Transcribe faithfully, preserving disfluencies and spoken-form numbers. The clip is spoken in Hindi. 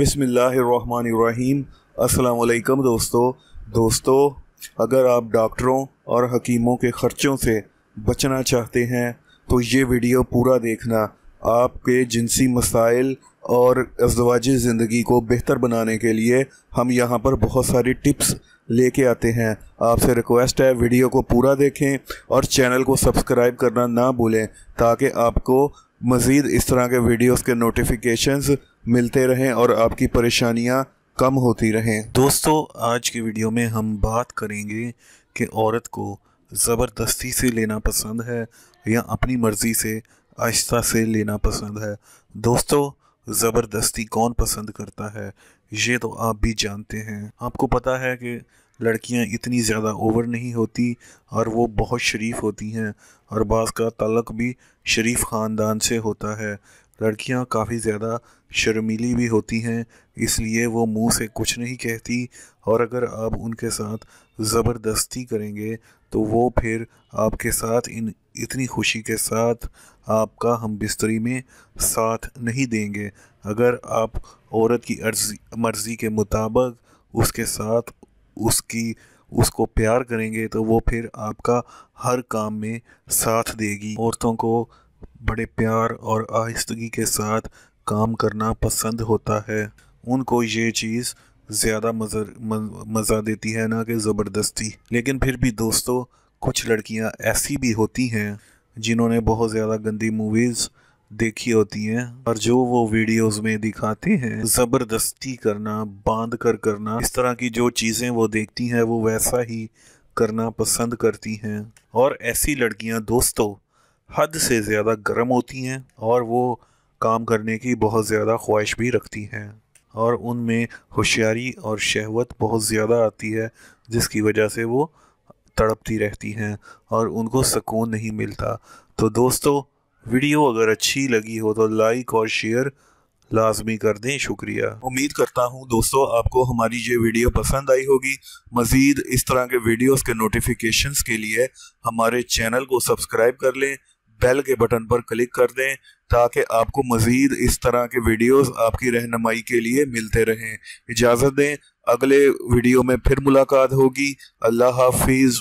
बिस्मिल्लाहिर्रहमानिर्रहीम। अस्सलाम वालेकुम दोस्तों दोस्तों अगर आप डॉक्टरों और हकीमों के ख़र्चों से बचना चाहते हैं तो ये वीडियो पूरा देखना आपके जिनसी मसाइल और अज़वाजी ज़िंदगी को बेहतर बनाने के लिए। हम यहाँ पर बहुत सारी टिप्स लेके आते हैं। आपसे रिक्वेस्ट है वीडियो को पूरा देखें और चैनल को सब्सक्राइब करना ना भूलें ताकि आपको मज़ीद इस तरह के वीडियोस के नोटिफिकेशंस मिलते रहें और आपकी परेशानियां कम होती रहें। दोस्तों आज की वीडियो में हम बात करेंगे कि औरत को ज़बरदस्ती से लेना पसंद है या अपनी मर्ज़ी से आहिस्ता से लेना पसंद है। दोस्तों ज़बरदस्ती कौन पसंद करता है ये तो आप भी जानते हैं। आपको पता है कि लड़कियां इतनी ज़्यादा ओवर नहीं होती और वो बहुत शरीफ होती हैं और बाज़ का ताल्लुक भी शरीफ ख़ानदान से होता है। लड़कियां काफ़ी ज़्यादा शर्मीली भी होती हैं इसलिए वो मुंह से कुछ नहीं कहती और अगर आप उनके साथ ज़बरदस्ती करेंगे तो वो फिर आपके साथ इन इतनी खुशी के साथ आपका हम बिस्तरी में साथ नहीं देंगे। अगर आप औरत की अर्जी मर्ज़ी के मुताबिक उसके साथ उसकी उसको प्यार करेंगे तो वो फिर आपका हर काम में साथ देगी। औरतों को बड़े प्यार और आहिस्तगी के साथ काम करना पसंद होता है। उनको ये चीज़ ज़्यादा मज़ा मज़ा देती है ना कि ज़बरदस्ती। लेकिन फिर भी दोस्तों कुछ लड़कियां ऐसी भी होती हैं जिन्होंने बहुत ज़्यादा गंदी मूवीज़ देखी होती हैं और जो वो वीडियोस में दिखाते हैं ज़बरदस्ती करना, बांध कर करना, इस तरह की जो चीज़ें वो देखती हैं वो वैसा ही करना पसंद करती हैं। और ऐसी लड़कियां दोस्तों हद से ज़्यादा गर्म होती हैं और वो काम करने की बहुत ज़्यादा ख्वाहिश भी रखती हैं और उनमें होशियारी और शहवत बहुत ज़्यादा आती है जिसकी वजह से वो तड़पती रहती हैं और उनको सुकून नहीं मिलता। तो दोस्तों वीडियो अगर अच्छी लगी हो तो लाइक और शेयर लाजमी कर दें। शुक्रिया। उम्मीद करता हूं दोस्तों आपको हमारी ये वीडियो पसंद आई होगी। मज़ीद इस तरह के वीडियोस के नोटिफिकेशंस के लिए हमारे चैनल को सब्सक्राइब कर लें, बेल के बटन पर क्लिक कर दें ताकि आपको मज़ीद इस तरह के वीडियोस आपकी रहनुमाई के लिए मिलते रहें। इजाज़त दें, अगले वीडियो में फिर मुलाकात होगी। अल्लाह हाफिज़।